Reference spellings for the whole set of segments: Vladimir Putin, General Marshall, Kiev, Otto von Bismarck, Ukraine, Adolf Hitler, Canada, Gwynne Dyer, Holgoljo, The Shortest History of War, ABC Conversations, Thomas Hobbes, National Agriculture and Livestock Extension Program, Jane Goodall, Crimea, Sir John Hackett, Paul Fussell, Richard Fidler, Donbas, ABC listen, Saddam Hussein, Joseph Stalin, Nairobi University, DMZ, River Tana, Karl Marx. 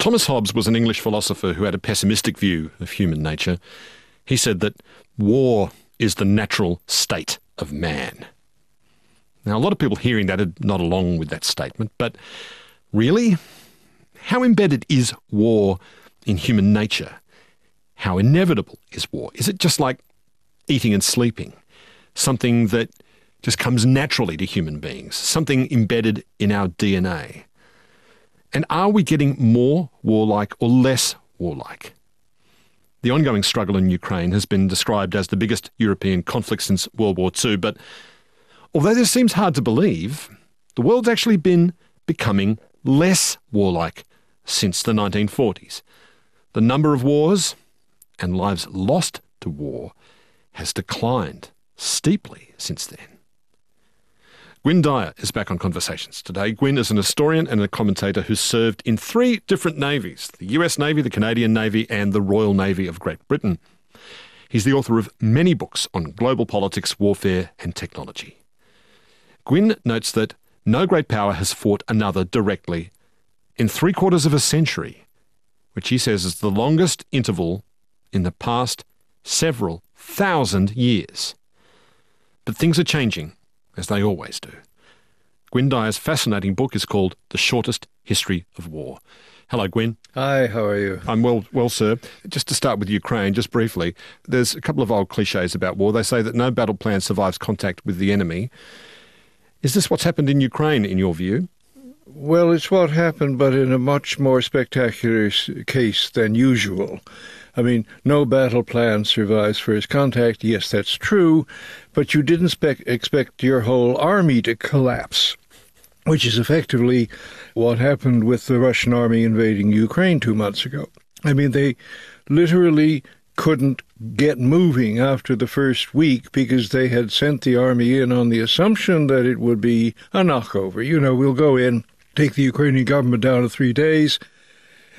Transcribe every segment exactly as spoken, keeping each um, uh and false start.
Thomas Hobbes was an English philosopher who had a pessimistic view of human nature. He said that war is the natural state of man. Now, a lot of people hearing that are not along with that statement, but really, how embedded is war in human nature? How inevitable is war? Is it just like eating and sleeping, something that just comes naturally to human beings, something embedded in our D N A? And are we getting more warlike or less warlike? The ongoing struggle in Ukraine has been described as the biggest European conflict since World War Two, but although this seems hard to believe, the world's actually been becoming less warlike since the nineteen forties. The number of wars and lives lost to war has declined steeply since then. Gwynne Dyer is back on Conversations today. Gwynne is an historian and a commentator who served in three different navies, the U S Navy, the Canadian Navy and the Royal Navy of Great Britain. He's the author of many books on global politics, warfare and technology. Gwynne notes that no great power has fought another directly in three quarters of a century, which he says is the longest interval in the past several thousand years. But things are changing, as they always do. Gwynne Dyer's fascinating book is called The Shortest History of War. Hello, Gwynne. Hi, how are you? I'm well, well, sir. Just to start with Ukraine, just briefly, there's a couple of old cliches about war. They say that no battle plan survives contact with the enemy. Is this what's happened in Ukraine, in your view? Well, it's what happened, but in a much more spectacular case than usual. I mean, no battle plan survives first contact. Yes, that's true, but you didn't spe- expect your whole army to collapse, which is effectively what happened with the Russian army invading Ukraine two months ago. I mean, they literally couldn't get moving after the first week because they had sent the army in on the assumption that it would be a knockover. You know, we'll go in, take the Ukrainian government down in three days,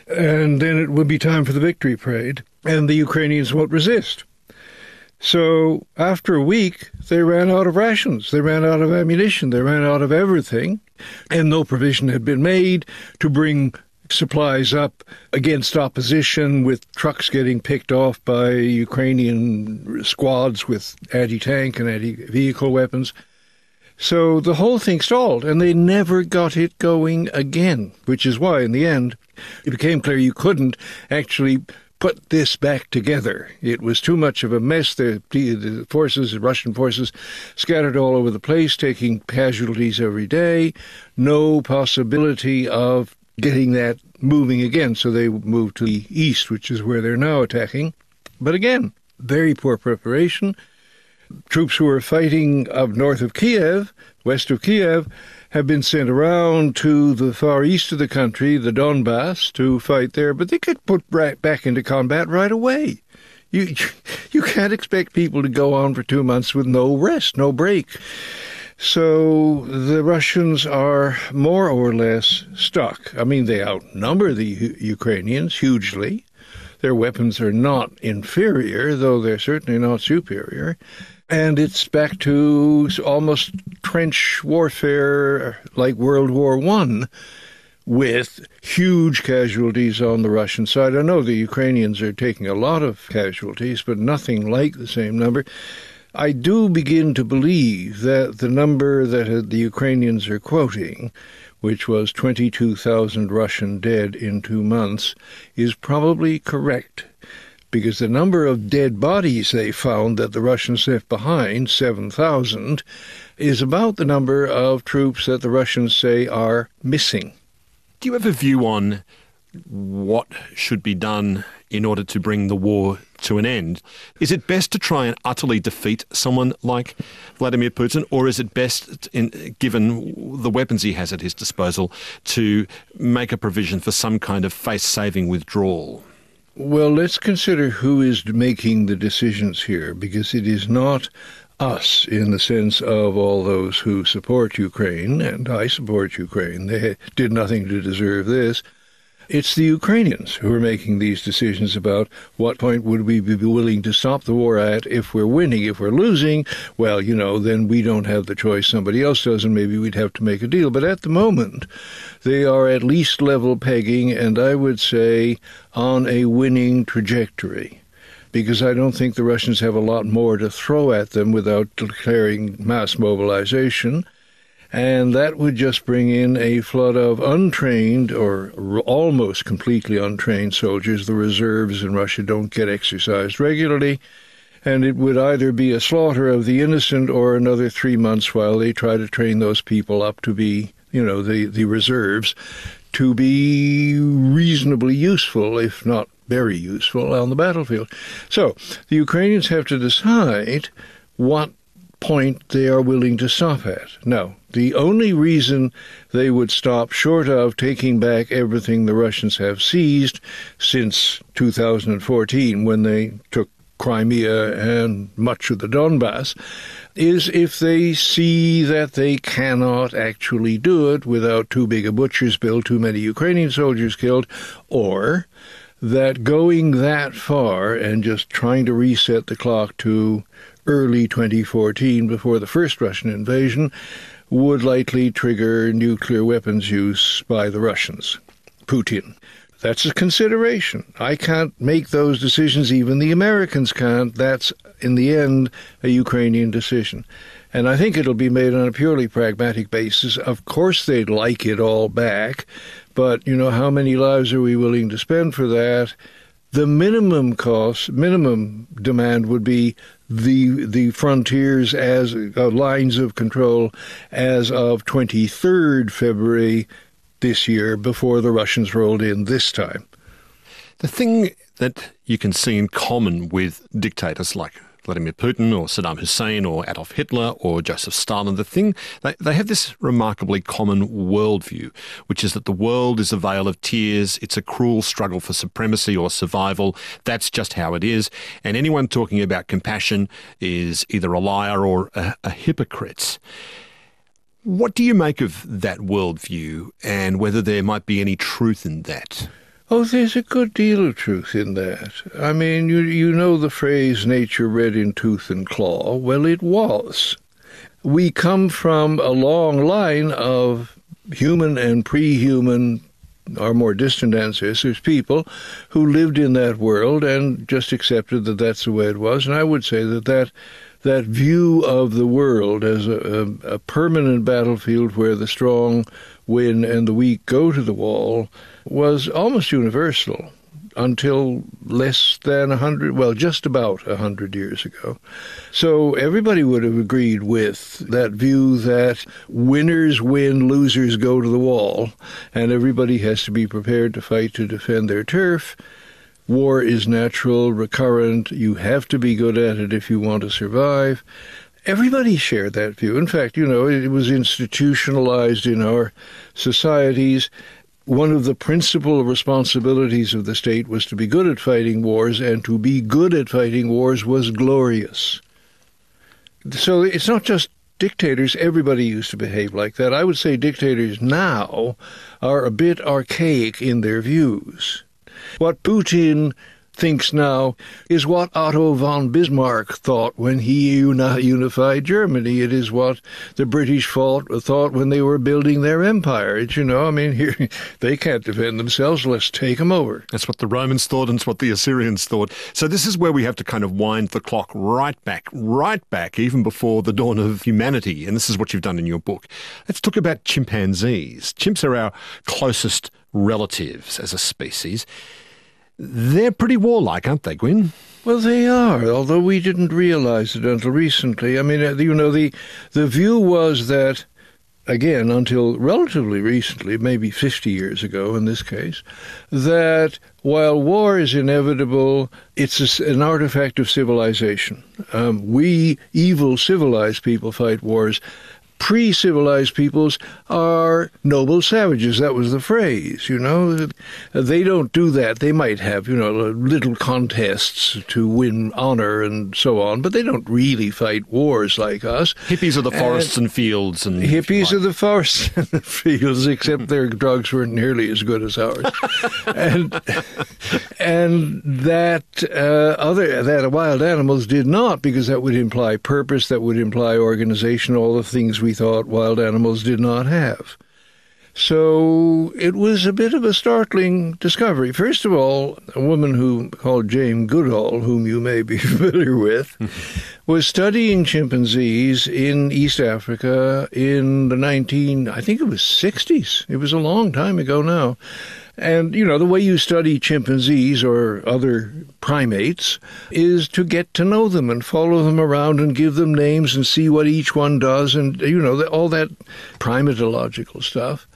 and then it will be time for the victory parade, and the Ukrainians won't resist. So after a week, they ran out of rations, they ran out of ammunition, they ran out of everything, and no provision had been made to bring supplies up against opposition, with trucks getting picked off by Ukrainian squads with anti-tank and anti-vehicle weapons. So the whole thing stalled, and they never got it going again, which is why, in the end, it became clear you couldn't actually put this back together. It was too much of a mess. The, the forces, the Russian forces, scattered all over the place, taking casualties every day. No possibility of getting that moving again, so they moved to the east, which is where they're now attacking. But again, very poor preparation. Troops who were fighting up north of Kiev, west of Kiev, have been sent around to the far east of the country, the Donbas, to fight there, but they get put right back into combat right away. You, you can't expect people to go on for two months with no rest, no break. So the Russians are more or less stuck. I mean, they outnumber the U- Ukrainians hugely. Their weapons are not inferior, though they're certainly not superior. And it's back to almost trench warfare like World War One, with huge casualties on the Russian side. I know the Ukrainians are taking a lot of casualties, but nothing like the same number. I do begin to believe that the number that the Ukrainians are quoting, which was twenty-two thousand Russian dead in two months, is probably correct, because the number of dead bodies they found that the Russians left behind, seven thousand, is about the number of troops that the Russians say are missing. Do you have a view on what should be done in order to bring the war to an end? Is it best to try and utterly defeat someone like Vladimir Putin, or is it best, in, given the weapons he has at his disposal, to make a provision for some kind of face-saving withdrawal? Well, let's consider who is making the decisions here, because it is not us in the sense of all those who support Ukraine, and I support Ukraine. They did nothing to deserve this. It's the Ukrainians who are making these decisions about what point would we be willing to stop the war at if we're winning. If we're losing, well, you know, then we don't have the choice. Somebody else does, and maybe we'd have to make a deal. But at the moment, they are at least level pegging, and I would say on a winning trajectory, because I don't think the Russians have a lot more to throw at them without declaring mass mobilization. And that would just bring in a flood of untrained or almost completely untrained soldiers. The reserves in Russia don't get exercised regularly. And it would either be a slaughter of the innocent or another three months while they try to train those people up to be, you know, the, the reserves, to be reasonably useful, if not very useful, on the battlefield. So the Ukrainians have to decide what point they are willing to stop at. Now, the only reason they would stop short of taking back everything the Russians have seized since two thousand fourteen, when they took Crimea and much of the Donbas, is if they see that they cannot actually do it without too big a butcher's bill, too many Ukrainian soldiers killed, or that going that far and just trying to reset the clock to early twenty fourteen, before the first Russian invasion, would likely trigger nuclear weapons use by the Russians, Putin. That's a consideration. I can't make those decisions. Even the Americans can't. That's, in the end, a Ukrainian decision. And I think it'll be made on a purely pragmatic basis. Of course they'd like it all back, but, you know, how many lives are we willing to spend for that? The minimum cost, minimum demand would be the the frontiers as uh, lines of control as of twenty-third February this year, before the Russians rolled in this time. The thing that you can see in common with dictators like Vladimir Putin or Saddam Hussein or Adolf Hitler or Joseph Stalin, the thing, they, they have this remarkably common worldview, which is that the world is a veil of tears, it's a cruel struggle for supremacy or survival, that's just how it is, and anyone talking about compassion is either a liar or a, a hypocrite. What do you make of that worldview, and whether there might be any truth in that? Oh, there's a good deal of truth in that. I mean, you, you know the phrase, nature red in tooth and claw. Well, it was. We come from a long line of human and pre-human, our more distant ancestors, people who lived in that world and just accepted that that's the way it was. And I would say that that That view of the world as a, a, a permanent battlefield where the strong win and the weak go to the wall was almost universal until less than a hundred, well, just about a hundred years ago. So everybody would have agreed with that view that winners win, losers go to the wall, and everybody has to be prepared to fight to defend their turf. War is natural, recurrent. You have to be good at it if you want to survive. Everybody shared that view. In fact, you know, it was institutionalized in our societies. One of the principal responsibilities of the state was to be good at fighting wars, and to be good at fighting wars was glorious. So it's not just dictators. Everybody used to behave like that. I would say dictators now are a bit archaic in their views. What Putin thinks now is what Otto von Bismarck thought when he uni unified Germany. It is what the British fought, thought when they were building their empire. It's, you know, I mean, here, they can't defend themselves. Let's take them over. That's what the Romans thought, and it's what the Assyrians thought. So this is where we have to kind of wind the clock right back, right back, even before the dawn of humanity. And this is what you've done in your book. Let's talk about chimpanzees. Chimps are our closest relatives as a species. They're pretty warlike, aren't they, Gwynne? Well, they are, although we didn't realize it until recently. I mean, you know, the, the view was that, again, until relatively recently, maybe fifty years ago in this case, that while war is inevitable, it's an artifact of civilization. Um, we evil civilized people fight wars. pre-civilized peoples are noble savages. That was the phrase, you know. They don't do that. They might have, you know, little contests to win honor and so on, but they don't really fight wars like us. Hippies are the forests and, and fields. And hippies are the forests and fields, except their drugs weren't nearly as good as ours. and and that uh, other that wild animals did not, because that would imply purpose, that would imply organization, all the things we thought wild animals did not have. So it was a bit of a startling discovery. First of all, a woman who called Jane Goodall, whom you may be familiar with, was studying chimpanzees in East Africa in the nineteen, I think it was sixties. It was a long time ago now. And, you know, the way you study chimpanzees or other primates is to get to know them and follow them around and give them names and see what each one does and, you know, all that primatological stuff.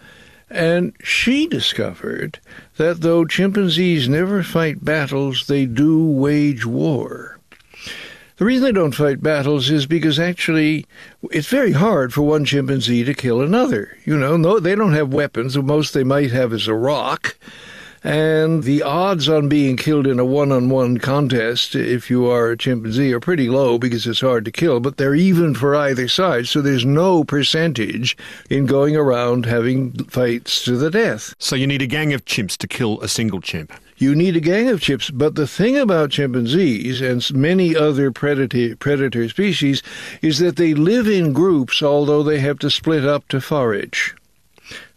And she discovered that though chimpanzees never fight battles, they do wage war. The reason they don't fight battles is because actually it's very hard for one chimpanzee to kill another. You know, no, they don't have weapons. The most they might have is a rock. And the odds on being killed in a one-on-one contest, if you are a chimpanzee, are pretty low because it's hard to kill. But they're even for either side, so there's no percentage in going around having fights to the death. So you need a gang of chimps to kill a single chimp. You need a gang of chimps, but the thing about chimpanzees and many other predator, predator species is that they live in groups, although they have to split up to forage,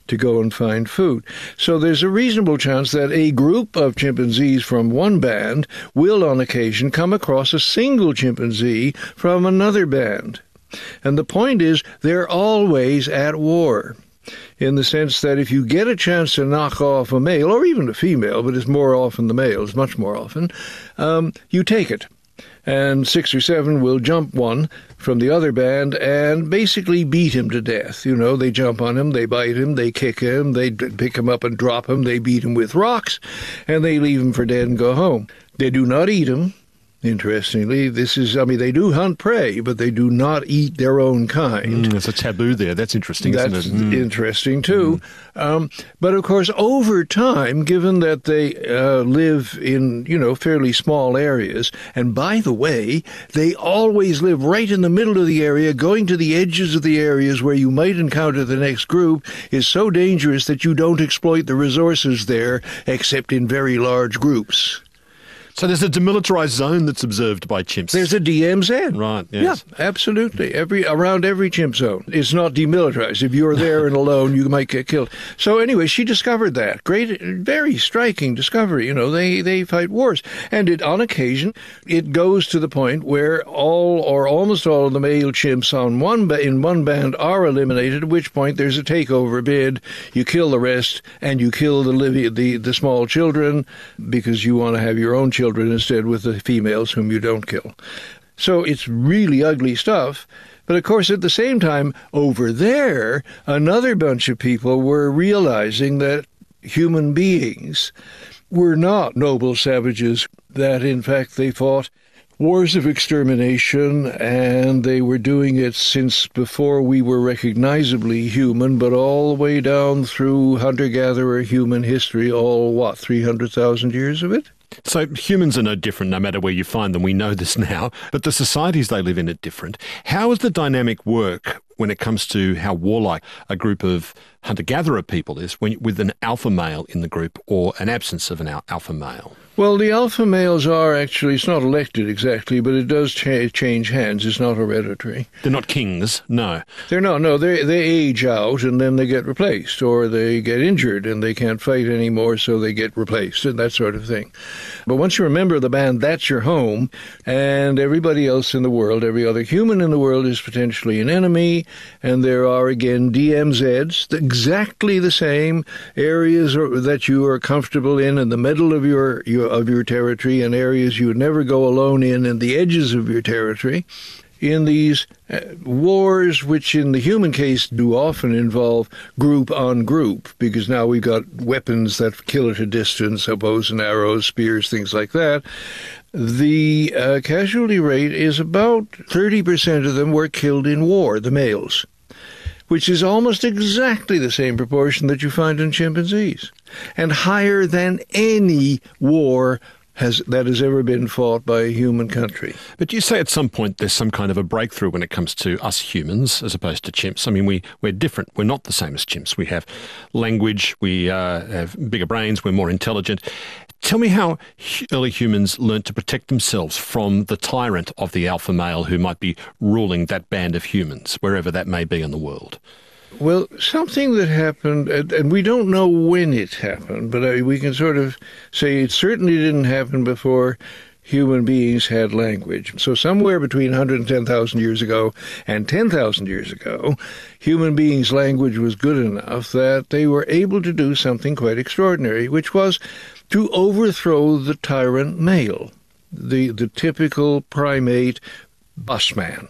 to go and find food. So there's a reasonable chance that a group of chimpanzees from one band will on occasion come across a single chimpanzee from another band. And the point is, they're always at war, in the sense that if you get a chance to knock off a male, or even a female, but it's more often the males, much more often, um, you take it. And six or seven will jump one from the other band and basically beat him to death. You know, they jump on him, they bite him, they kick him, they pick him up and drop him, they beat him with rocks, and they leave him for dead and go home. They do not eat him. Interestingly, this is, I mean, they do hunt prey, but they do not eat their own kind. Mm, there's a taboo there. That's interesting, isn't it? That's mm. interesting, too. Mm. Um, but, of course, over time, given that they uh, live in, you know, fairly small areas, and by the way, they always live right in the middle of the area, going to the edges of the areas where you might encounter the next group is so dangerous that you don't exploit the resources there, except in very large groups. So there's a demilitarized zone that's observed by chimps. There's a D M Z. Right, yes. Yeah, absolutely. Every, around every chimp zone. It's not demilitarized. If you're there and alone, you might get killed. So anyway, she discovered that. Great, very striking discovery. You know, they, they fight wars. And it, on occasion, it goes to the point where all or almost all of the male chimps on one in one band are eliminated, at which point there's a takeover bid. You kill the rest, and you kill the, the, the small children because you want to have your own children. Children instead with the females whom you don't kill. So it's really ugly stuff. But of course, at the same time, over there, another bunch of people were realizing that human beings were not noble savages, that in fact they fought wars of extermination, and they were doing it since before we were recognizably human, but all the way down through hunter-gatherer human history, all, what, three hundred thousand years of it? So humans are no different no matter where you find them. We know this now, but the societies they live in are different. How does the dynamic work when it comes to how warlike a group of hunter-gatherer people is when, with an alpha male in the group or an absence of an alpha male? Well, the alpha males are actually, it's not elected exactly, but it does cha change hands. It's not hereditary. They're not kings, no. They're not, no. They, they age out and then they get replaced, or they get injured and they can't fight anymore, so they get replaced and that sort of thing. But once you remember the band, that's your home, and everybody else in the world, every other human in the world is potentially an enemy. And there are, again, D M Zs, exactly the same areas that you are comfortable in in the middle of your, your, of your territory, and areas you would never go alone in in the edges of your territory, in these wars which in the human case do often involve group on group, because now we've got weapons that kill at a distance, bows and arrows, spears, things like that. The uh, casualty rate is about thirty percent of them were killed in war, the males. which is almost exactly the same proportion that you find in chimpanzees, and higher than any war has that has ever been fought by a human country. But you say at some point there's some kind of a breakthrough when it comes to us humans as opposed to chimps. I mean, we, we're different. We're not the same as chimps. We have language. We uh, have bigger brains. We're more intelligent. Tell me how early humans learned to protect themselves from the tyrant of the alpha male who might be ruling that band of humans, wherever that may be in the world. Well, something that happened, and we don't know when it happened, but we can sort of say it certainly didn't happen before human beings had language. So somewhere between one hundred ten thousand years ago and ten thousand years ago, human beings' language was good enough that they were able to do something quite extraordinary, which was to overthrow the tyrant male, the, the typical primate busman,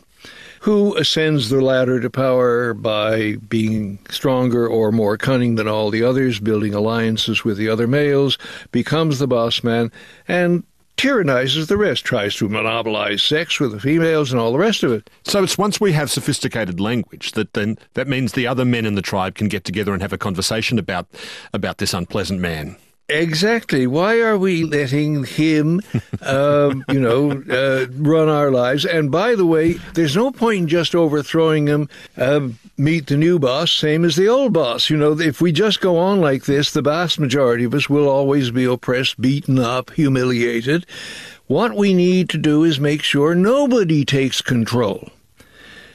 who ascends the ladder to power by being stronger or more cunning than all the others, building alliances with the other males, becomes the boss man, and tyrannizes the rest, tries to monopolize sex with the females and all the rest of it. So it's once we have sophisticated language that then that means the other men in the tribe can get together and have a conversation about, about this unpleasant man. Exactly. Why are we letting him, uh, you know, uh, run our lives? And by the way, there's no point in just overthrowing him. Uh, meet the new boss, same as the old boss. You know, if we just go on like this, the vast majority of us will always be oppressed, beaten up, humiliated. What we need to do is make sure nobody takes control.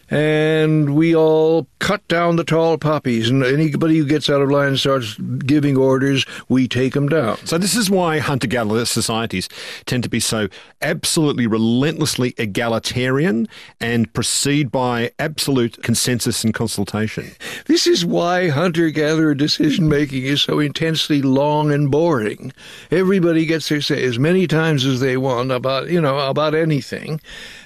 And we all cut down the tall poppies, and anybody who gets out of line and starts giving orders, we take them down. So this is why hunter-gatherer societies tend to be so absolutely relentlessly egalitarian and proceed by absolute consensus and consultation. This is why hunter-gatherer decision-making is so intensely long and boring. Everybody gets their say as many times as they want about, you know, about anything.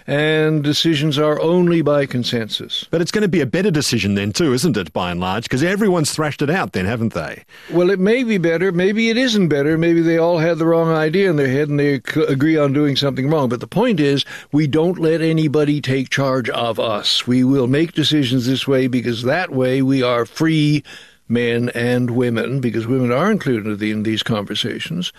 And decisions are only by consensus. But it's going to be a better decision then too, isn't it, by and large? Because everyone's thrashed it out then, haven't they? Well, it may be better. Maybe it isn't better. Maybe they all had the wrong idea in their head and they agree on doing something wrong. But the point is, we don't let anybody take charge of us. We will make decisions this way because that way we are free men and women, because women are included in these conversations.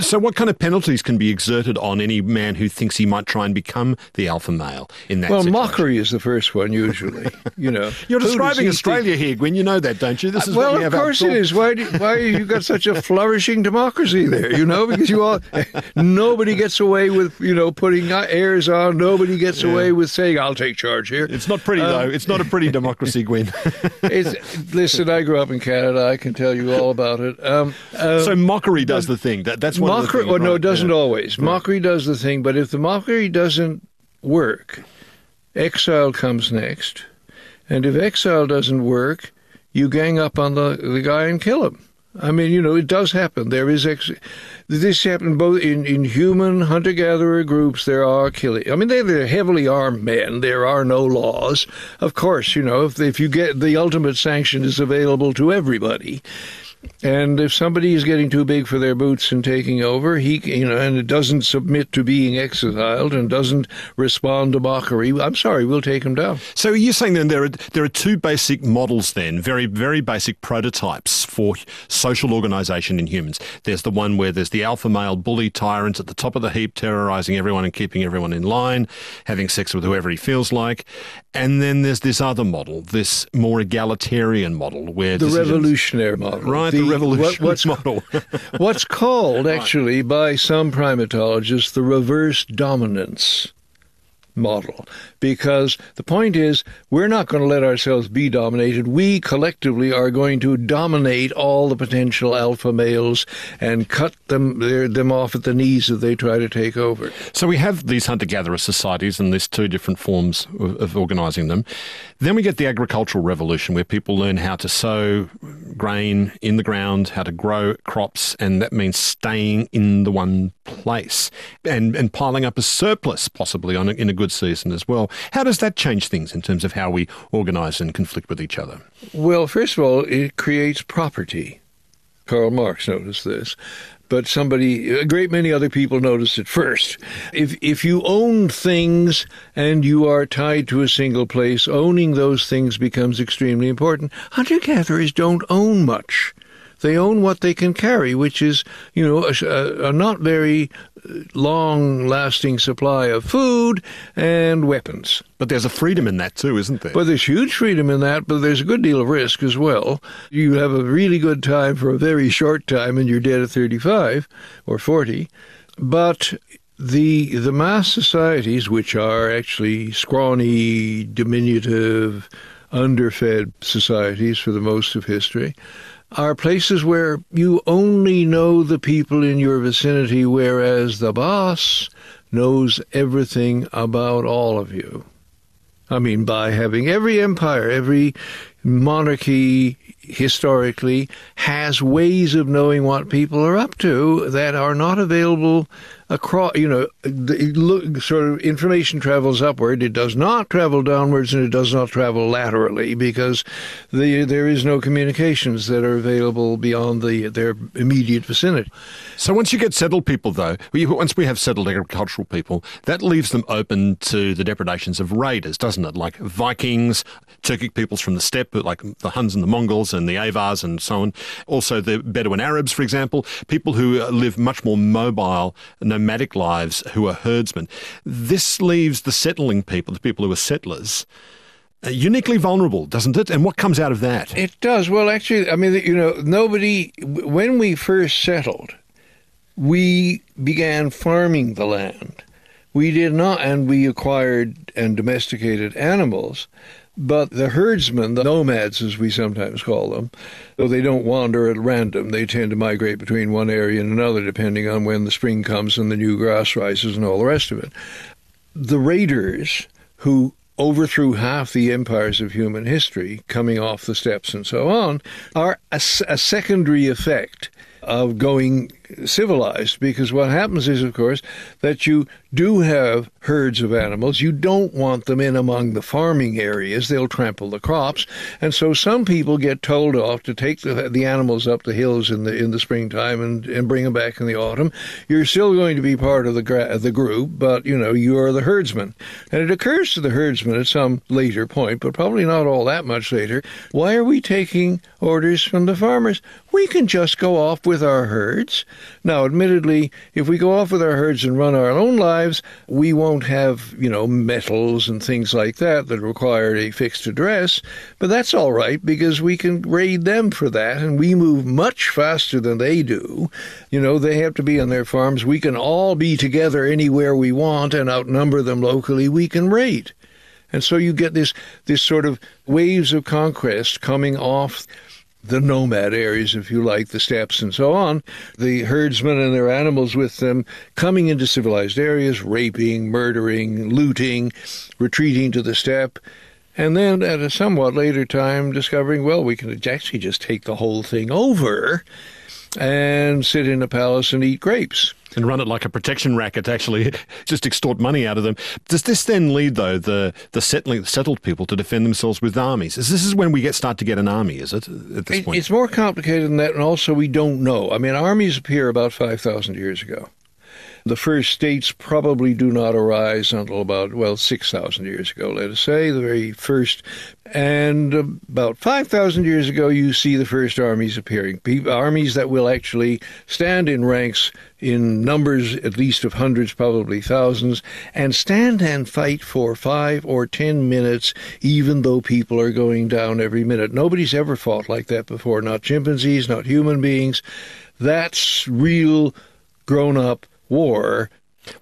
So what kind of penalties can be exerted on any man who thinks he might try and become the alpha male in that Well, situation? Mockery is the first one, usually. You know, you're describing Australia here, Gwynne. You know that, don't you? This is uh, well, we have of course it is. Why do, why you got such a flourishing democracy there, you know, because you all, nobody gets away with, you know, putting airs on. Nobody gets yeah. away with saying, I'll take charge here. It's not pretty, um, though. It's not a pretty democracy, Gwynne. It's, listen, I grew up in Canada, I can tell you all about it. Um, um, so mockery does the thing. That, that's one mockery, of the things, well, right? No, it doesn't yeah. always. Right. Mockery does the thing, but if the mockery doesn't work, exile comes next. And if exile doesn't work, you gang up on the, the guy and kill him. I mean, you know, it does happen. There is ex this happened both in, in human hunter-gatherer groups. There are killing. I mean, they're, they're heavily armed men. There are no laws. Of course, you know, if, if you get the ultimate sanction is available to everybody. And if somebody is getting too big for their boots and taking over, he, you know, and it doesn't submit to being exiled and doesn't respond to mockery, I'm sorry, we'll take him down. So you're saying then there are, there are two basic models then, very, very basic prototypes for social organisation in humans. There's the one where there's the alpha male bully tyrant at the top of the heap, terrorising everyone and keeping everyone in line, having sex with whoever he feels like. And then there's this other model, this more egalitarian model where the decisions, revolutionary model, right? The, the revolutionary what, what's, model. What's called, actually, by some primatologists, the reverse dominance model. Because the point is, we're not going to let ourselves be dominated. We collectively are going to dominate all the potential alpha males and cut them them off at the knees if they try to take over. So we have these hunter-gatherer societies and these two different forms of, of organising them. Then we get the agricultural revolution where people learn how to sow grain in the ground, how to grow crops, and that means staying in the one place and, and piling up a surplus possibly on a, in a good season as well. How does that change things in terms of how we organise and conflict with each other? Well, first of all, it creates property. Karl Marx noticed this, but somebody, a great many other people noticed it first. If, if you own things and you are tied to a single place, owning those things becomes extremely important. Hunter-gatherers don't own much. They own what they can carry, which is, you know, a, a not very long-lasting supply of food and weapons. But there's a freedom in that too, isn't there? Well, there's huge freedom in that, but there's a good deal of risk as well. You have a really good time for a very short time and you're dead at thirty-five or forty. But the, the mass societies, which are actually scrawny, diminutive, underfed societies for the most of history, are places where you only know the people in your vicinity, whereas the boss knows everything about all of you. I mean, by having every empire, every monarchy historically has ways of knowing what people are up to that are not available across, you know, the, sort of information travels upward. It does not travel downwards and it does not travel laterally because the, there is no communications that are available beyond the, their immediate vicinity. So once you get settled people, though, once we have settled agricultural people, that leaves them open to the depredations of raiders, doesn't it? Like Vikings, Turkic peoples from the steppe, like the Huns and the Mongols and the Avars and so on. Also the Bedouin Arabs, for example, people who live much more mobile, nomadic lives, who are herdsmen. This leaves the settling people, the people who are settlers, uniquely vulnerable, doesn't it? And what comes out of that? It does. Well, actually, I mean, you know, nobody, when we first settled, we began farming the land. We did not, and we acquired and domesticated animals. But the herdsmen, the nomads as we sometimes call them, though they don't wander at random, they tend to migrate between one area and another depending on when the spring comes and the new grass rises and all the rest of it. The raiders who overthrew half the empires of human history, coming off the steppes and so on, are a, a secondary effect of going civilized, because what happens is, of course, that you do have herds of animals. You don't want them in among the farming areas. They'll trample the crops. And so some people get told off to take the, the animals up the hills in the in the springtime and, and bring them back in the autumn. You're still going to be part of the, the group, but, you know, you are the herdsman. And it occurs to the herdsman at some later point, but probably not all that much later, why are we taking orders from the farmers? We can just go off with our herds. Now, admittedly, if we go off with our herds and run our own lives, we won't have, you know, metals and things like that that require a fixed address. But that's all right, because we can raid them for that, and we move much faster than they do. You know, they have to be on their farms. We can all be together anywhere we want and outnumber them locally. We can raid. And so you get this, this sort of waves of conquest coming off the nomad areas, if you like, the steppes and so on, the herdsmen and their animals with them coming into civilized areas, raping, murdering, looting, retreating to the steppe, and then at a somewhat later time discovering, well, we can actually just take the whole thing over and sit in a palace and eat grapes. And run it like a protection racket, actually, just extort money out of them. Does this then lead, though, the, the settling, settled people to defend themselves with armies? Is this is when we get start to get an army, is it, at this it, point? It's more complicated than that, and also we don't know. I mean, armies appear about five thousand years ago. The first states probably do not arise until about, well, six thousand years ago, let us say, the very first. And about five thousand years ago, you see the first armies appearing, armies that will actually stand in ranks in numbers, at least of hundreds, probably thousands, and stand and fight for five or ten minutes, even though people are going down every minute. Nobody's ever fought like that before, not chimpanzees, not human beings. That's real grown-up war.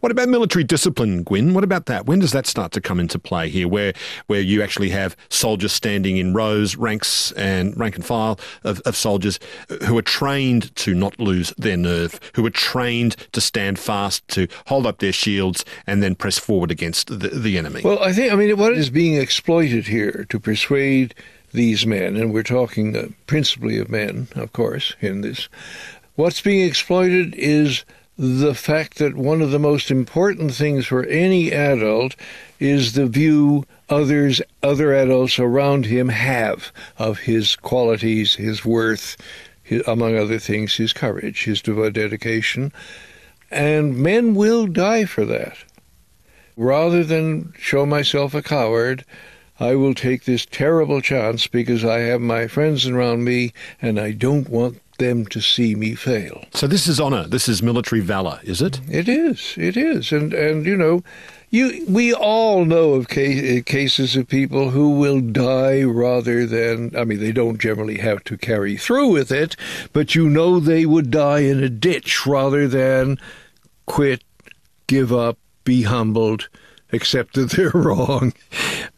What about military discipline, Gwynne? What about that? When does that start to come into play here, where where you actually have soldiers standing in rows, ranks and rank and file of, of soldiers who are trained to not lose their nerve, who are trained to stand fast, to hold up their shields and then press forward against the, the enemy? Well, I think, I mean, what is being exploited here to persuade these men, and we're talking principally of men, of course, in this, what's being exploited is the fact that one of the most important things for any adult is the view others, other adults around him have of his qualities, his worth, his, among other things, his courage, his dedication. And men will die for that. Rather than show myself a coward, I will take this terrible chance because I have my friends around me and I don't want them to see me fail. So this is honor. This is military valor, is it? It is. It is. And, and you know, you we all know of case, cases of people who will die rather than, I mean, they don't generally have to carry through with it, but you know they would die in a ditch rather than quit, give up, be humbled, accept that they're wrong.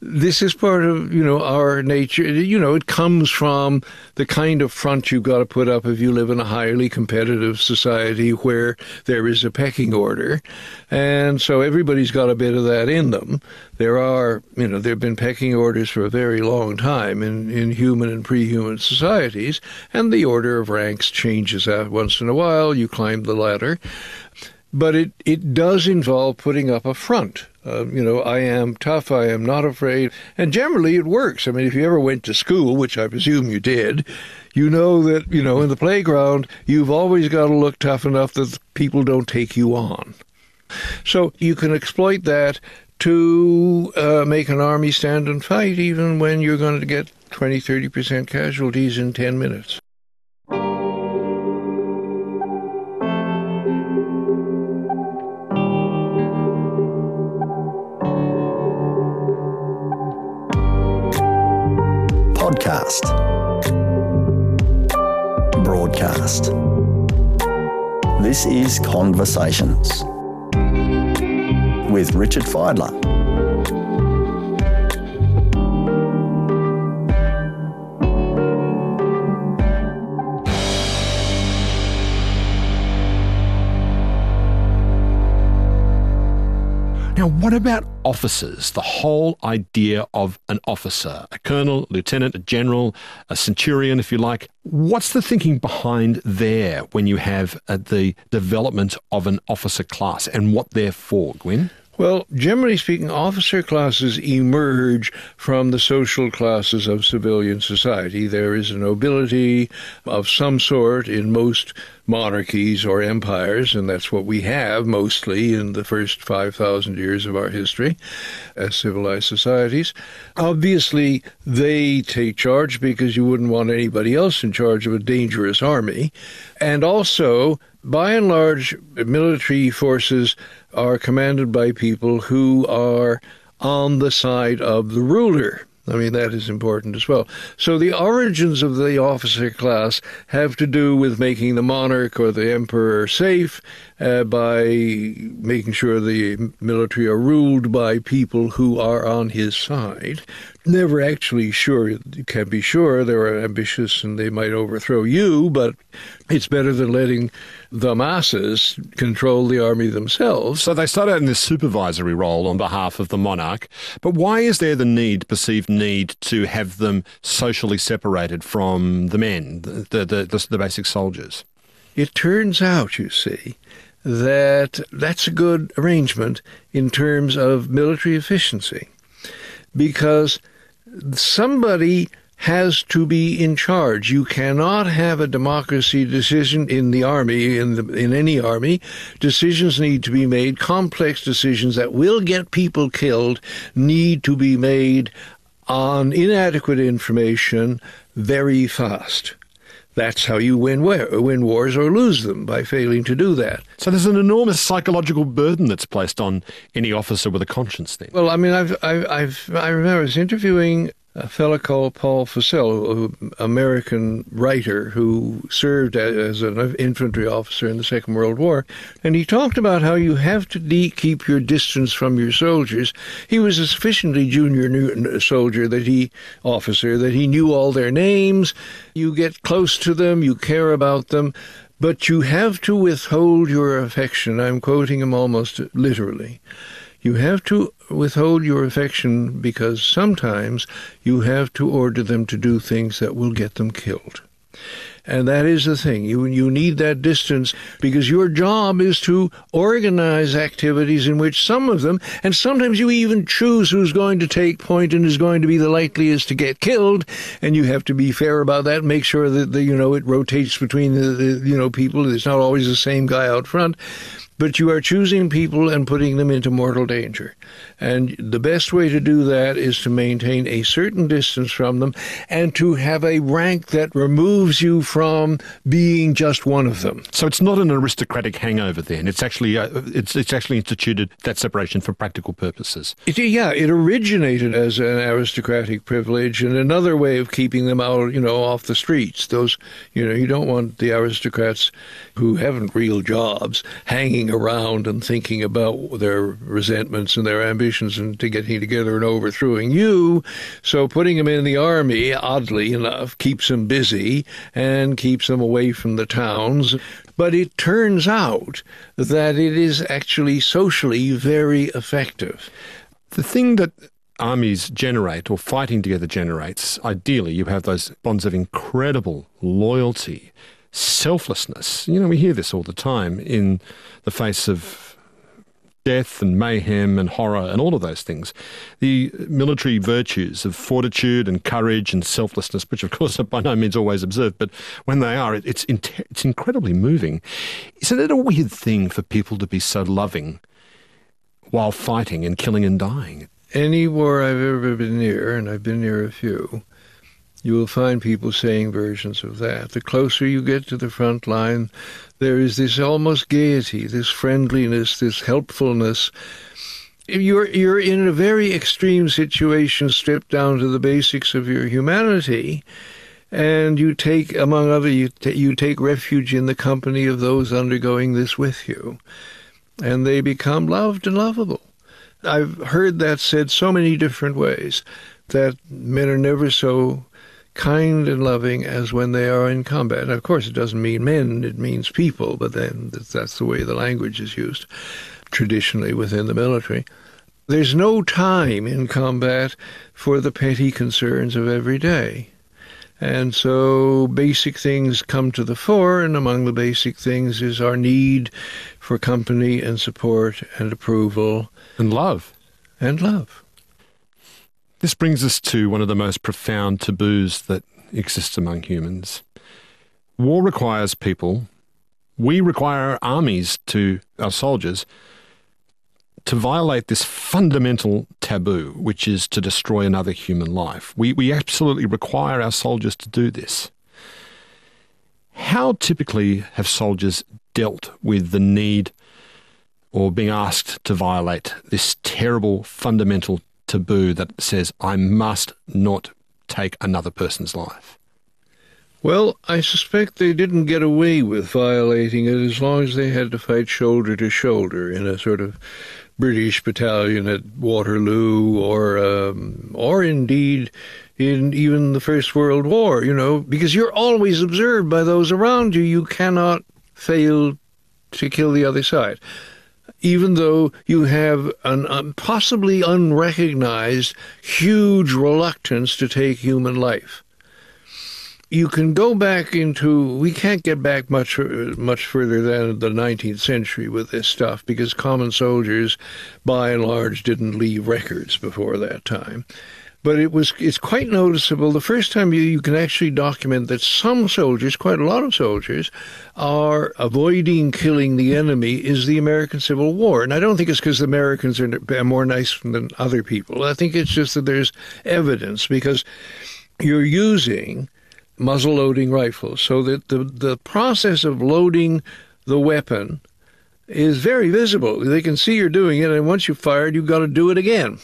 This is part of, you know, our nature. You know, it comes from the kind of front you've got to put up if you live in a highly competitive society where there is a pecking order. And so everybody's got a bit of that in them. There are, you know, there have been pecking orders for a very long time in, in human and pre-human societies, and the order of ranks changes out once in a while. You climb the ladder. But it, it does involve putting up a front. Uh, you know, I am tough, I am not afraid, and generally it works. I mean, if you ever went to school, which I presume you did, you know that, you know, in the playground, you've always got to look tough enough that people don't take you on. So you can exploit that to uh, make an army stand and fight, even when you're going to get twenty, thirty percent casualties in ten minutes. Broadcast. This is Conversations with Richard Fidler. Now, what about officers? The whole idea of an officer, a colonel, a lieutenant, a general, a centurion, if you like. What's the thinking behind there when you have uh, the development of an officer class and what they're for, Gwynne? Well, generally speaking, officer classes emerge from the social classes of civilian society. There is a nobility of some sort in most monarchies or empires, and that's what we have mostly in the first five thousand years of our history as civilized societies. Obviously, they take charge because you wouldn't want anybody else in charge of a dangerous army. And also, by and large, military forces are commanded by people who are on the side of the ruler. I mean, that is important as well. So the origins of the officer class have to do with making the monarch or the emperor safe uh, by making sure the military are ruled by people who are on his side. Never actually sure, you can be sure they're ambitious and they might overthrow you, but it's better than letting the masses control the army themselves. So they start out in this supervisory role on behalf of the monarch, but why is there the need, perceived need, to have them socially separated from the men, the, the, the, the basic soldiers? It turns out, you see, that that's a good arrangement in terms of military efficiency, because somebody has to be in charge. You cannot have a democracy decision in the army, in, the, in any army. Decisions need to be made. Complex decisions that will get people killed need to be made on inadequate information very fast. That's how you win, win wars or lose them, by failing to do that. So there's an enormous psychological burden that's placed on any officer with a conscience then. Well, I mean, I've, I've, I've, I remember I was interviewing a fellow called Paul Fussell, an American writer who served as an infantry officer in the Second World War, and he talked about how you have to de- keep your distance from your soldiers. He was a sufficiently junior new soldier that he, officer, that he knew all their names. You get close to them, you care about them, but you have to withhold your affection. I'm quoting him almost literally. You have to withhold your affection because sometimes you have to order them to do things that will get them killed. And that is the thing. You, you need that distance because your job is to organize activities in which some of them, and sometimes you even choose who's going to take point and is going to be the likeliest to get killed, and you have to be fair about that, make sure that, the, you know, it rotates between the, the, you know, people. It's not always the same guy out front. But you are choosing people and putting them into mortal danger. And the best way to do that is to maintain a certain distance from them and to have a rank that removes you from being just one of them. So it's not an aristocratic hangover then. It's actually uh, it's it's actually instituted that separation for practical purposes. It, yeah, it originated as an aristocratic privilege and another way of keeping them out, you know, off the streets. Those, you know, you don't want the aristocrats who haven't real jobs hanging around and thinking about their resentments and their ambitions and to getting together and overthrowing you. So putting them in the army, oddly enough, keeps them busy and keeps them away from the towns. But it turns out that it is actually socially very effective. The thing that armies generate, or fighting together generates, ideally you have those bonds of incredible loyalty, selflessness. You know, we hear this all the time in the face of death and mayhem and horror and all of those things. The military virtues of fortitude and courage and selflessness, which of course are by no means always observed, but when they are, it's, it's incredibly moving. Isn't it a weird thing for people to be so loving while fighting and killing and dying? Any war I've ever been near, and I've been near a few, you will find people saying versions of that. The closer you get to the front line, there is this almost gaiety, this friendliness, this helpfulness. You're, you're in a very extreme situation, stripped down to the basics of your humanity, and you take, among other, you, t you take refuge in the company of those undergoing this with you, and they become loved and lovable. I've heard that said so many different ways, that men are never so kind and loving as when they are in combat. And of course, it doesn't mean men, it means people, but then that's the way the language is used traditionally within the military. There's no time in combat for the petty concerns of every day. And so basic things come to the fore, and among the basic things is our need for company and support and approval. And love. And love. This brings us to one of the most profound taboos that exists among humans. War requires people, we require our armies to, our soldiers, to violate this fundamental taboo, which is to destroy another human life. We, we absolutely require our soldiers to do this. How typically have soldiers dealt with the need or being asked to violate this terrible fundamental taboo? taboo that says, I must not take another person's life? Well, I suspect they didn't get away with violating it as long as they had to fight shoulder to shoulder in a sort of British battalion at Waterloo or, um, or indeed in even the First World War, you know, because you're always observed by those around you. You cannot fail to kill the other side, even though you have an um, possibly unrecognized huge reluctance to take human life. You can go back into, we can't get back much, much further than the nineteenth century with this stuff, because common soldiers, by and large, didn't leave records before that time. But it was, it's quite noticeable. The first time you, you can actually document that some soldiers, quite a lot of soldiers, are avoiding killing the enemy is the American Civil War. And I don't think it's because the Americans are more nice than other people. I think it's just that there's evidence, because you're using muzzle-loading rifles, so that the, the process of loading the weapon is very visible. They can see you're doing it, and once you've fired, you've got to do it again.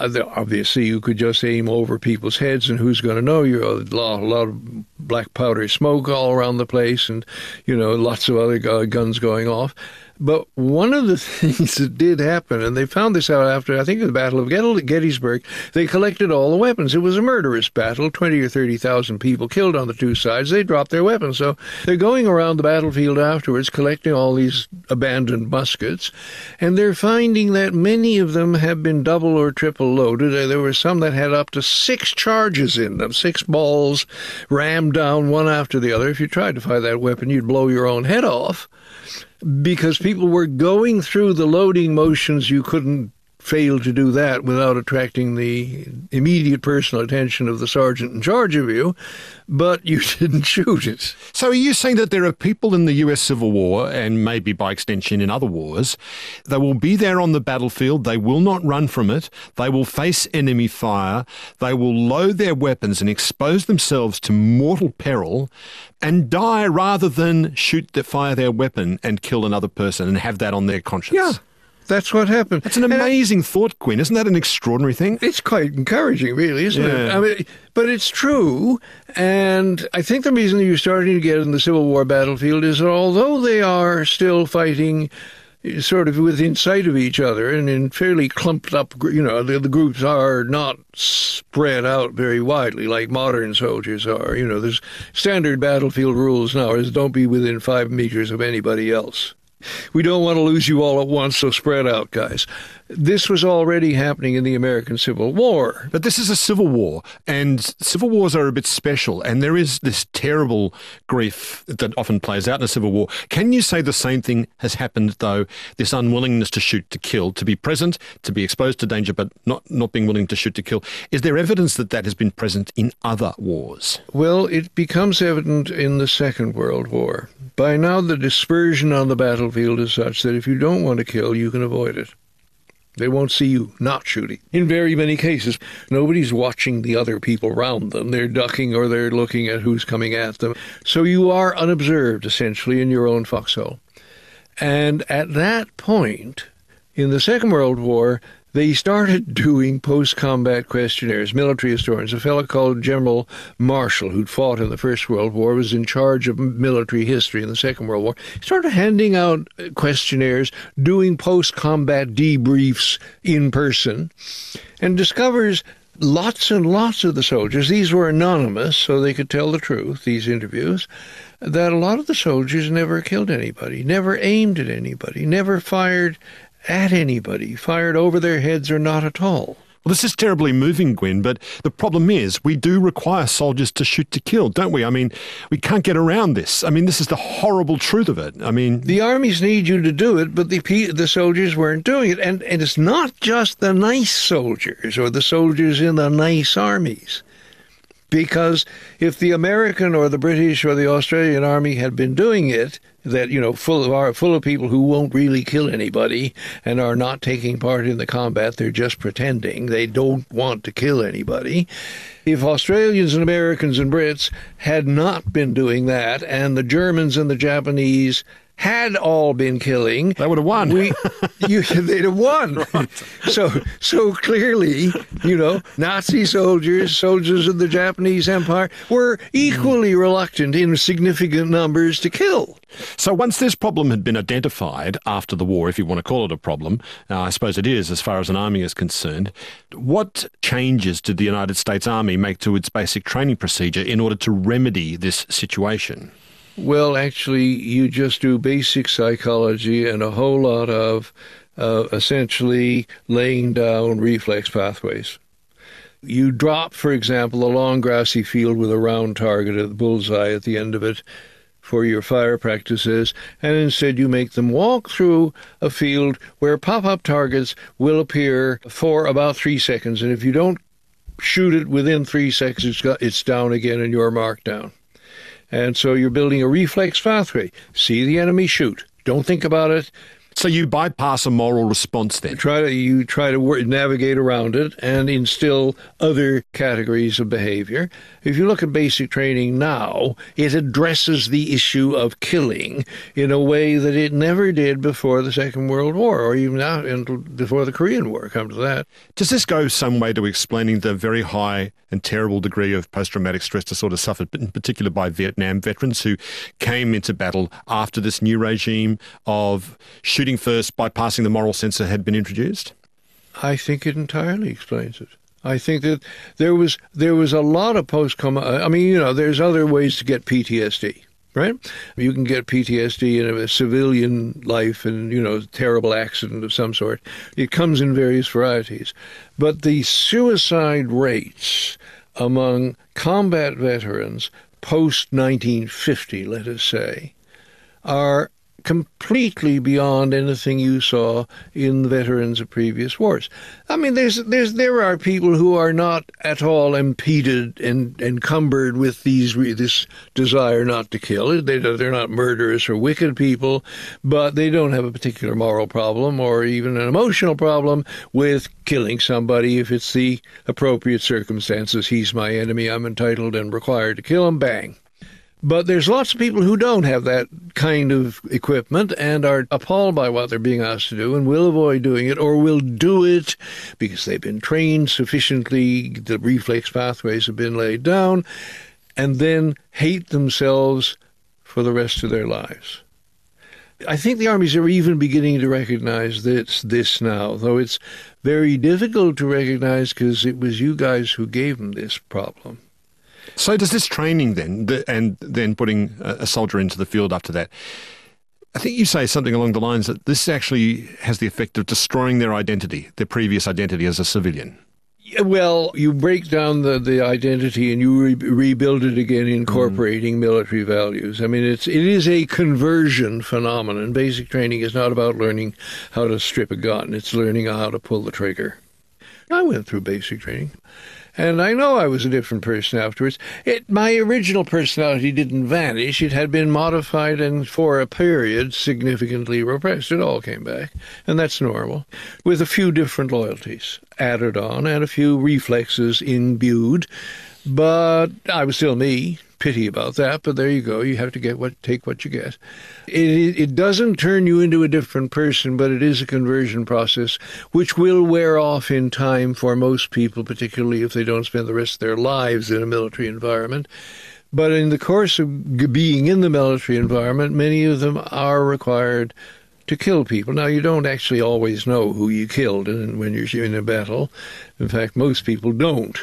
Obviously, you could just aim over people's heads, and who's going to know? You're a lot, a lot of black powder smoke all around the place, and, you know, lots of other guns going off. But one of the things that did happen, and they found this out after, I think, the Battle of Gettysburg, they collected all the weapons. It was a murderous battle, twenty or thirty thousand people killed on the two sides. They dropped their weapons. So they're going around the battlefield afterwards collecting all these abandoned muskets, and they're finding that many of them have been double or triple loaded. There were some that had up to six charges in them, six balls rammed down one after the other. If you tried to fire that weapon, you'd blow your own head off, because people were going through the loading motions. You couldn't fail to do that without attracting the immediate personal attention of the sergeant in charge of you, but you didn't shoot it. So are you saying that there are people in the U S Civil War, and maybe by extension in other wars, they will be there on the battlefield, they will not run from it, they will face enemy fire, they will load their weapons and expose themselves to mortal peril, and die rather than shoot the, fire their weapon and kill another person and have that on their conscience? Yeah. That's what happened. That's an amazing I, thought, Gwynne. Isn't that an extraordinary thing? It's quite encouraging, really, isn't yeah. it? I mean, but it's true, and I think the reason that you're starting to get in the Civil War battlefield is that although they are still fighting sort of within sight of each other and in fairly clumped up, you know, the, the groups are not spread out very widely like modern soldiers are. You know, there's standard battlefield rules now is don't be within five meters of anybody else. We don't want to lose you all at once, so spread out, guys. This was already happening in the American Civil War. But this is a civil war, and civil wars are a bit special, and there is this terrible grief that often plays out in a civil war. Can you say the same thing has happened, though, this unwillingness to shoot to kill, to be present, to be exposed to danger, but not, not being willing to shoot to kill? Is there evidence that that has been present in other wars? Well, it becomes evident in the Second World War. By now, the dispersion on the battlefield is such that if you don't want to kill, you can avoid it. They won't see you not shooting. In very many cases, nobody's watching the other people around them. They're ducking or they're looking at who's coming at them. So you are unobserved, essentially, in your own foxhole. And at that point, in the Second World War, they started doing post-combat questionnaires. Military historians, a fellow called General Marshall, who'd fought in the First World War, was in charge of military history in the Second World War, started handing out questionnaires, doing post-combat debriefs in person, and discovers lots and lots of the soldiers, these were anonymous, so they could tell the truth, these interviews, that a lot of the soldiers never killed anybody, never aimed at anybody, never fired at anybody, fired over their heads or not at all. Well, this is terribly moving, Gwynne, but the problem is we do require soldiers to shoot to kill, don't we? I mean, we can't get around this. I mean, this is the horrible truth of it. I mean, the armies need you to do it, but the the soldiers weren't doing it. And, and it's not just the nice soldiers or the soldiers in the nice armies. Because if the American or the British or the Australian army had been doing it, that, you know, full of, are full of people who won't really kill anybody and are not taking part in the combat, they're just pretending, they don't want to kill anybody. If Australians and Americans and Brits had not been doing that, and the Germans and the Japanese had all been killing, they would have won. We, you, they'd have won. Right. So, so clearly, you know, Nazi soldiers, soldiers of the Japanese Empire, were equally reluctant in significant numbers to kill. So once this problem had been identified after the war, if you want to call it a problem, uh, I suppose it is as far as an army is concerned, what changes did the United States Army make to its basic training procedure in order to remedy this situation? Well, actually, you just do basic psychology and a whole lot of uh, essentially laying down reflex pathways. You drop, for example, a long grassy field with a round target at the bullseye at the end of it for your fire practices, and instead you make them walk through a field where pop-up targets will appear for about three seconds, and if you don't shoot it within three seconds, it's down again and you're marked down. And so you're building a reflex pathway. See the enemy, shoot. Don't think about it. So you bypass a moral response then? Try to, you try to work, navigate around it and instill other categories of behavior. If you look at basic training now, it addresses the issue of killing in a way that it never did before the Second World War, or even now until before the Korean War, come to that. Does this go some way to explaining the very high and terrible degree of post-traumatic stress disorder suffered, in particular by Vietnam veterans who came into battle after this new regime of shooting Shooting first, bypassing the moral censor had been introduced? I think it entirely explains it. I think that there was there was a lot of post-com. I mean, you know, there's other ways to get P T S D. right? You can get P T S D in a civilian life and, you know, terrible accident of some sort. It comes in various varieties. But the suicide rates among combat veterans post nineteen fifty, let us say, are completely beyond anything you saw in the veterans of previous wars. I mean, there's, there's, there are people who are not at all impeded and encumbered with these this desire not to kill. They, they're not murderous or wicked people, but they don't have a particular moral problem or even an emotional problem with killing somebody if it's the appropriate circumstances. He's my enemy, I'm entitled and required to kill him, bang. But there's lots of people who don't have that kind of equipment and are appalled by what they're being asked to do and will avoid doing it or will do it because they've been trained sufficiently, the reflex pathways have been laid down, and then hate themselves for the rest of their lives. I think the armies are even beginning to recognize this, this now, though it's very difficult to recognize because it was you guys who gave them this problem. So does this training then, the, and then putting a soldier into the field after that, I think you say something along the lines that this actually has the effect of destroying their identity, their previous identity as a civilian. Well, you break down the, the identity and you re rebuild it again, incorporating mm. military values. I mean, it's, it is a conversion phenomenon. Basic training is not about learning how to strip a gun. It's learning how to pull the trigger. I went through basic training. And I know I was a different person afterwards. It, my original personality didn't vanish. It had been modified and, for a period, significantly repressed. It all came back, and that's normal, with a few different loyalties added on and a few reflexes imbued. But I was still me. Pity about that, but there you go. You have to get what, take what you get. It, it doesn't turn you into a different person, but it is a conversion process which will wear off in time for most people, particularly if they don't spend the rest of their lives in a military environment. But in the course of being in the military environment, many of them are required to kill people. Now, you don't actually always know who you killed when you're in a battle. In fact, most people don't.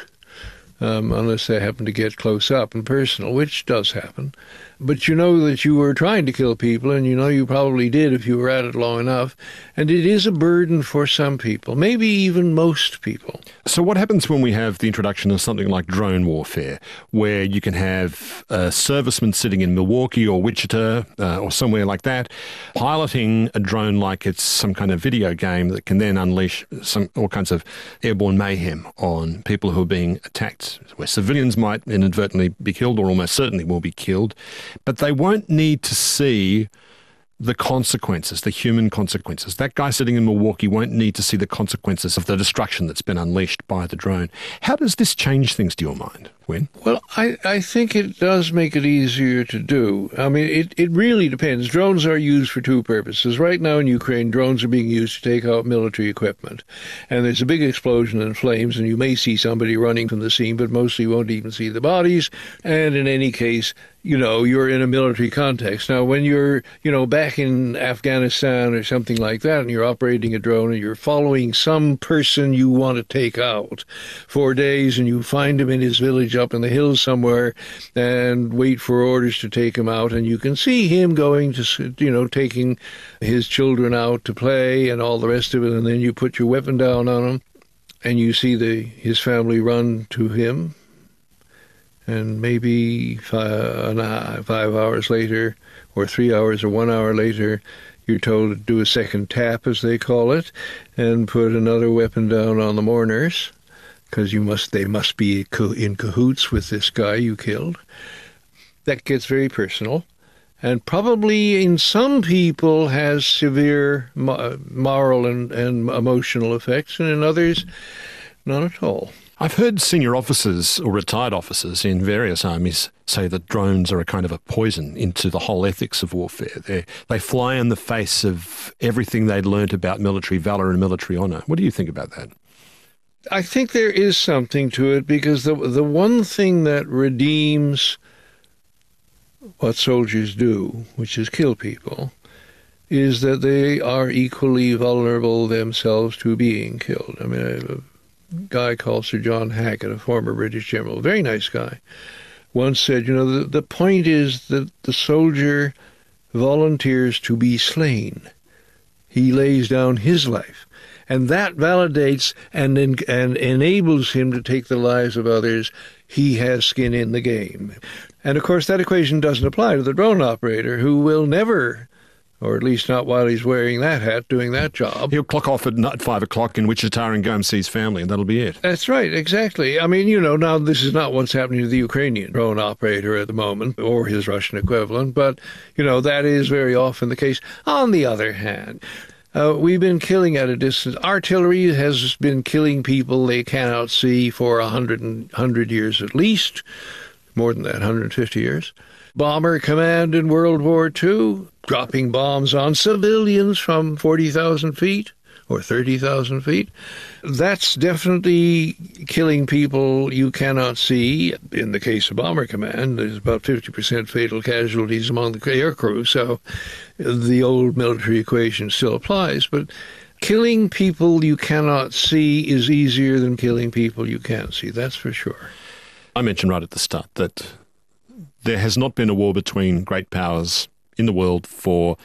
Um, unless they happen to get close up and personal, which does happen. But you know that you were trying to kill people, and you know you probably did if you were at it long enough. And it is a burden for some people, maybe even most people. So what happens when we have the introduction of something like drone warfare, where you can have a serviceman sitting in Milwaukee or Wichita uh, or somewhere like that, piloting a drone like it's some kind of video game that can then unleash some all kinds of airborne mayhem on people who are being attacked, where civilians might inadvertently be killed or almost certainly will be killed, but they won't need to see the consequences, the human consequences. That guy sitting in Milwaukee won't need to see the consequences of the destruction that's been unleashed by the drone. How does this change things to your mind, Gwynne? Well, I, I think it does make it easier to do. I mean, it, it really depends. Drones are used for two purposes. Right now in Ukraine, drones are being used to take out military equipment. And there's a big explosion and flames, and you may see somebody running from the scene, but mostly you won't even see the bodies. And in any case, you know, you're in a military context. Now, when you're, you know, back in Afghanistan or something like that, and you're operating a drone and you're following some person you want to take out for days, and you find him in his village up in the hills somewhere and wait for orders to take him out, and you can see him going to, you know, taking his children out to play and all the rest of it, and then you put your weapon down on him and you see the his family run to him. And maybe five, nah, five hours later, or three hours, or one hour later, you're told to do a second tap, as they call it, and put another weapon down on the mourners, because you must, they must be in cahoots with this guy you killed. That gets very personal, and probably in some people has severe moral and, and emotional effects, and in others, not at all. I've heard senior officers or retired officers in various armies say that drones are a kind of a poison into the whole ethics of warfare. They, they fly in the face of everything they'd learnt about military valor and military honor. What do you think about that? I think there is something to it, because the, the one thing that redeems what soldiers do, which is kill people, is that they are equally vulnerable themselves to being killed. I mean, I... guy called Sir John Hackett, a former British general, very nice guy, once said, you know, the, the point is that the soldier volunteers to be slain. He lays down his life. And that validates and, en and enables him to take the lives of others. He has skin in the game. And, of course, that equation doesn't apply to the drone operator, who will never, or at least not while he's wearing that hat, doing that job. He'll clock off at five o'clock in Wichita and go and see his family, and that'll be it. That's right, exactly. I mean, you know, now this is not what's happening to the Ukrainian drone operator at the moment, or his Russian equivalent, but, you know, that is very often the case. On the other hand, uh, we've been killing at a distance. Artillery has been killing people they cannot see for a hundred years at least, more than that, a hundred fifty years. Bomber command in World War Two, dropping bombs on civilians from forty thousand feet or thirty thousand feet. That's definitely killing people you cannot see. In the case of Bomber Command, there's about fifty percent fatal casualties among the air crew, so the old military equation still applies. But killing people you cannot see is easier than killing people you can see, that's for sure. I mentioned right at the start that there has not been a war between great powers in the world for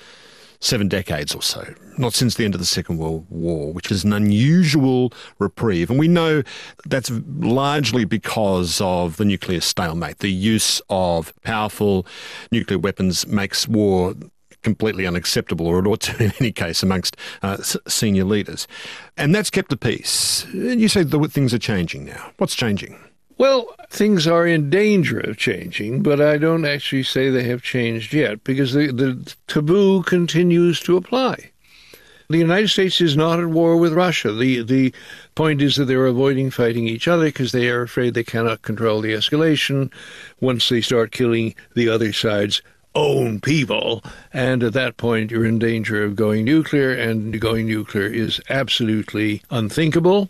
seven decades or so, not since the end of the Second World War, which is an unusual reprieve. And we know that's largely because of the nuclear stalemate. The use of powerful nuclear weapons makes war completely unacceptable, or it ought to in any case, amongst uh, senior leaders. And that's kept the peace. And you say that things are changing now. What's changing? Well, things are in danger of changing, but I don't actually say they have changed yet, because the, the taboo continues to apply. The United States is not at war with Russia. The, the point is that they're avoiding fighting each other because they are afraid they cannot control the escalation once they start killing the other side's own people. And at that point, you're in danger of going nuclear, and going nuclear is absolutely unthinkable,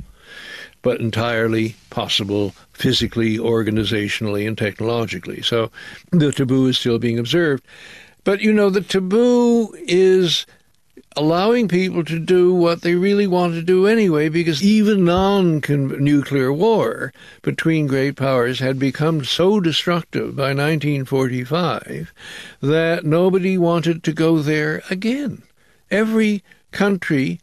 but entirely possible physically, organizationally, and technologically. So the taboo is still being observed. But, you know, the taboo is allowing people to do what they really want to do anyway, because even non-nuclear war between great powers had become so destructive by nineteen forty-five that nobody wanted to go there again. Every country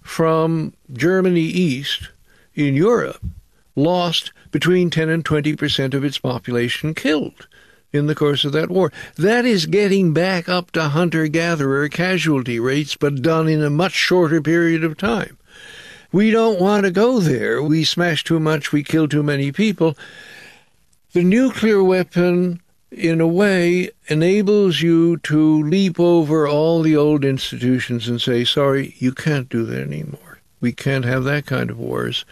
from Germany east in Europe lost between ten and twenty percent of its population killed in the course of that war. That is getting back up to hunter-gatherer casualty rates, but done in a much shorter period of time. We don't want to go there. We smash too much, we kill too many people. The nuclear weapon, in a way, enables you to leap over all the old institutions and say, sorry, you can't do that anymore. We can't have that kind of wars.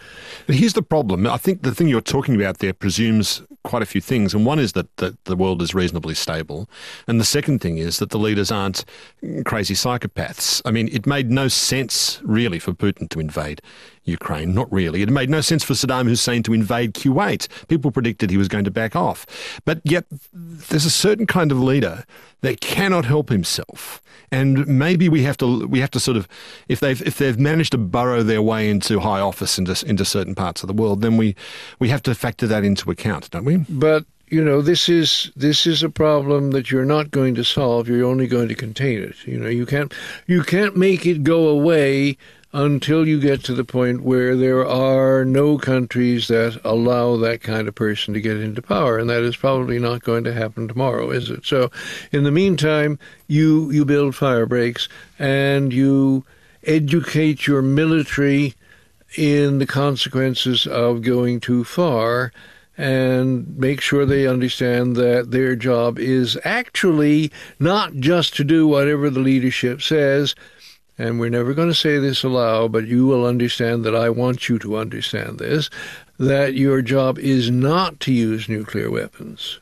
But here's the problem. I think the thing you're talking about there presumes quite a few things. And one is that the, the world is reasonably stable. And the second thing is that the leaders aren't crazy psychopaths. I mean, it made no sense, really, for Putin to invade Ukraine. Not really. It made no sense for Saddam Hussein to invade Kuwait. People predicted he was going to back off. But yet there's a certain kind of leader that cannot help himself. And maybe we have to we have to sort of, if they've if they've managed to burrow their way into high office into into certain parts of the world, then we we have to factor that into account, don't we? But you know, this is this is a problem that you're not going to solve. You're only going to contain it. You know, you can't you can't make it go away until you get to the point where there are no countries that allow that kind of person to get into power, and that is probably not going to happen tomorrow, is it? So in the meantime, you, you build fire breaks, and you educate your military in the consequences of going too far, and make sure they understand that their job is actually not just to do whatever the leadership says. And we're never going to say this aloud, but you will understand that I want you to understand this, that your job is not to use nuclear weapons.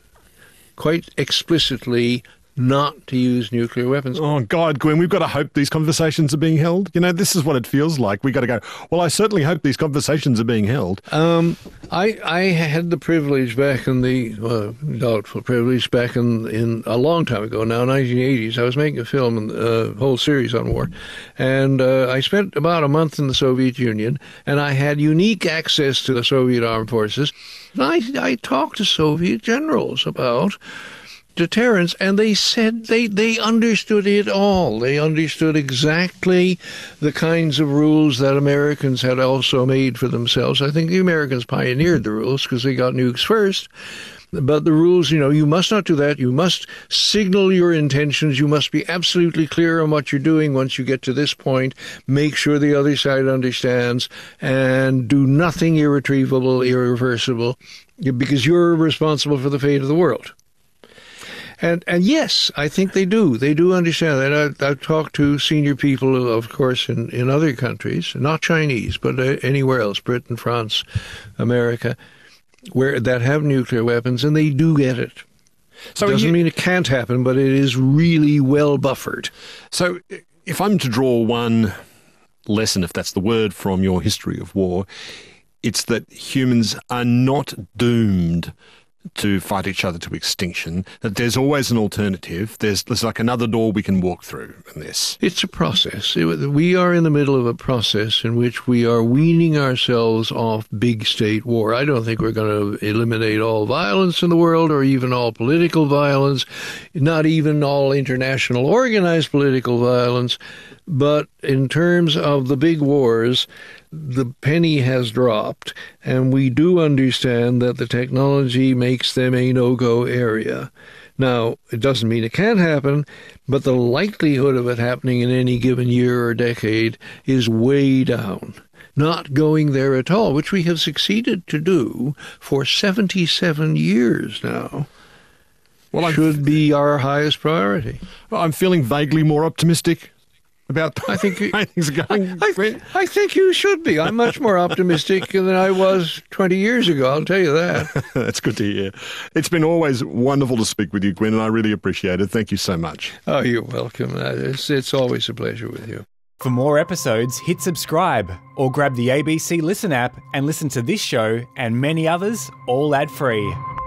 Quite explicitly, not to use nuclear weapons. Oh, God, Gwynne, we've got to hope these conversations are being held. You know, this is what it feels like. We've got to go, well, I certainly hope these conversations are being held. Um, I, I had the privilege back in the, well, doubtful privilege back in, in a long time ago now, nineteen eighties, I was making a film, a uh, whole series on war, and uh, I spent about a month in the Soviet Union, and I had unique access to the Soviet armed forces. And I, I talked to Soviet generals about deterrence, and they said they, they understood it all. They understood exactly the kinds of rules that Americans had also made for themselves. I think the Americans pioneered the rules because they got nukes first. But the rules, you know, you must not do that. You must signal your intentions. You must be absolutely clear on what you're doing once you get to this point. Make sure the other side understands and do nothing irretrievable, irreversible, because you're responsible for the fate of the world. And, and yes, I think they do. They do understand that. I, I've talked to senior people, of course, in, in other countries, not Chinese, but anywhere else, Britain, France, America, where that have nuclear weapons, and they do get it. So it doesn't you, mean it can't happen, but it is really well buffered. So if I'm to draw one lesson, if that's the word, from your history of war, it's that humans are not doomed to fight each other to extinction, that there's always an alternative. There's, there's like another door we can walk through in this. It's a process. It, we are in the middle of a process in which we are weaning ourselves off big state war. I don't think we're going to eliminate all violence in the world, or even all political violence, not even all international organized political violence. But in terms of the big wars, the penny has dropped, and we do understand that the technology makes them a no-go area. Now, it doesn't mean it can't happen, but the likelihood of it happening in any given year or decade is way down. Not going there at all, which we have succeeded to do for seventy-seven years now. Well, I'm, should be our highest priority. Well, I'm feeling vaguely more optimistic about I think you, I, I, I think you should be. I'm much more optimistic than I was twenty years ago, I'll tell you that. That's good to hear. It's been always wonderful to speak with you, Gwynne, and I really appreciate it. Thank you so much. Oh, you're welcome. It's, it's always a pleasure with you. For more episodes, hit subscribe or grab the A B C Listen app and listen to this show and many others all ad-free.